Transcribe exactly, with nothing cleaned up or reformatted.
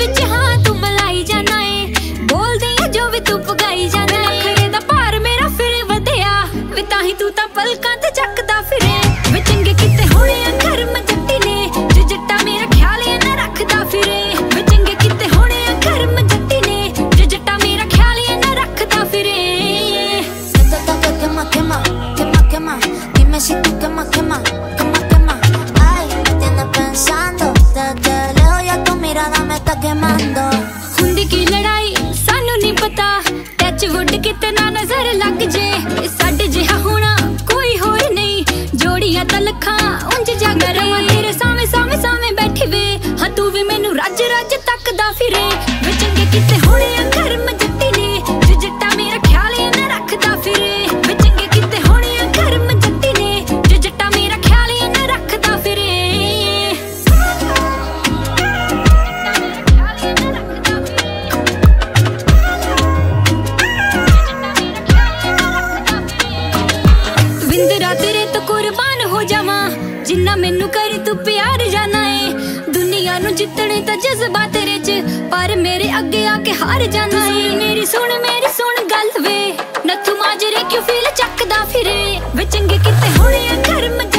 विच हां तू मलाई जाना है, बोल दे जो भी तू पगाई जाना है। अखड़े दा पार मेरा फिर वधिया वे ताही तू ता पलकां ते जकदा फिरे वे चंगे किते होने अखर म जट्टी ने जो जट्टा मेरा ख्याल है ना रखदा फिरे वे चंगे किते होने अखर म जट्टी ने जो जट्टा मेरा ख्याल है ना रखदा फिरे। सदा ता कमा कमा कमा कमा dime si tu कमा कमा कमा कमा ay me tienes pensando desde lejos ya tu mirada me está quemando। खुंदी की लड़ाई सानू नहीं पता टच वुड कितना नजर लग जे साडे जिहा होना कोई होर नहीं जोड़ियां तलखा उंज जग रही तेरे सामने सामने सामने बैठी वे हां तू भी मेनू रज रज तकदा फिरे वे चंगे किते होने अखर म जट्टी ने जो जट्टा मेरा ख्याल है ना रखदा फिरे वे चंगे किते होने अखर म जट्टी ने जो जट्टा मेरा ख्याल है ना रखदा फिरे। बिंदरा तेरे तो कुर्बान हो जावा जिन्ना मेनू कर तू प्यार जाना है दुनिया नु जितने ता जज्बा तेरे च पर मेरे अगे आके हार जाना है। मेरी सुन मेरी सुन गल वे नथू माजरे क्यों फील चकदा फिरे वे चंगे किते होने अखर म